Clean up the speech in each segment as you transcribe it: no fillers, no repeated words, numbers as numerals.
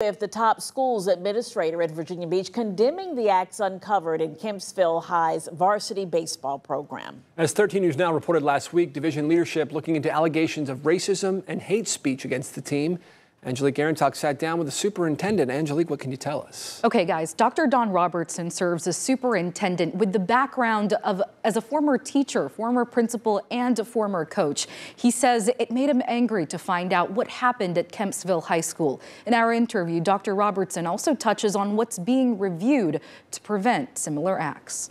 With the top schools administrator at Virginia Beach condemning the acts uncovered in Kempsville High's varsity baseball program. As 13 News Now reported last week, division leadership looking into allegations of racism and hate speech against the team. Angelique Garantock sat down with the superintendent. Angelique, what can you tell us? Okay, guys, Dr. Don Robertson serves as superintendent with the background of as a former teacher, former principal, and a former coach. He says it made him angry to find out what happened at Kempsville High School. In our interview, Dr. Robertson also touches on what's being reviewed to prevent similar acts.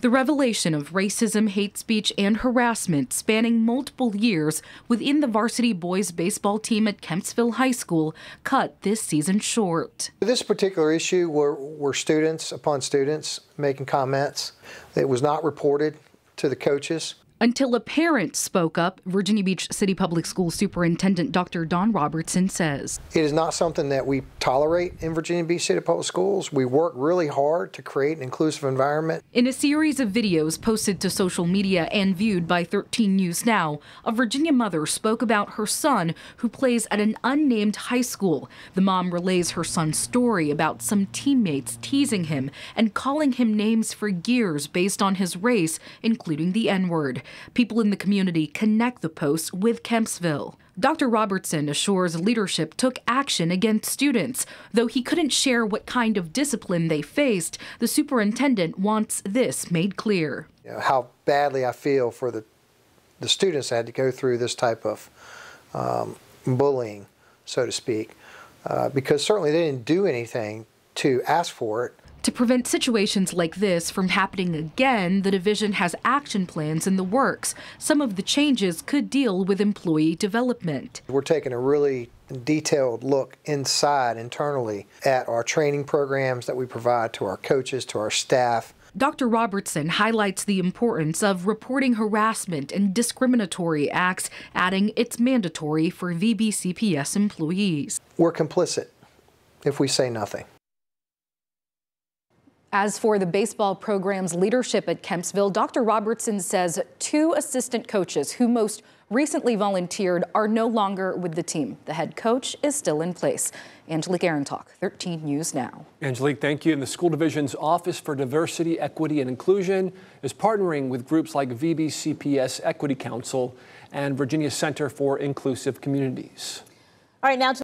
The revelation of racism, hate speech, and harassment spanning multiple years within the varsity boys baseball team at Kempsville High School cut this season short. This particular issue were students upon students making comments. It was not reported to the coaches. Until a parent spoke up, Virginia Beach City Public Schools Superintendent Dr. Don Robertson says. It is not something that we tolerate in Virginia Beach City Public Schools. We work really hard to create an inclusive environment. In a series of videos posted to social media and viewed by 13 News Now, a Virginia mother spoke about her son who plays at an unnamed high school. The mom relays her son's story about some teammates teasing him and calling him names for years based on his race, including the N-word. People in the community connect the posts with Kempsville. Dr. Robertson assures leadership took action against students. Though he couldn't share what kind of discipline they faced, the superintendent wants this made clear. You know, how badly I feel for the students that had to go through this type of bullying, so to speak, because certainly they didn't do anything to ask for it. To prevent situations like this from happening again, the division has action plans in the works. Some of the changes could deal with employee development. We're taking a really detailed look internally at our training programs that we provide to our coaches, to our staff. Dr. Robertson highlights the importance of reporting harassment and discriminatory acts, adding it's mandatory for VBCPS employees. We're complicit if we say nothing. As for the baseball program's leadership at Kempsville, Dr. Robertson says two assistant coaches who most recently volunteered are no longer with the team. The head coach is still in place. Angelique Garantock, 13 News Now. Angelique, thank you. And the school division's Office for Diversity, Equity, and Inclusion is partnering with groups like VBCPS Equity Council and Virginia Center for Inclusive Communities. All right, now.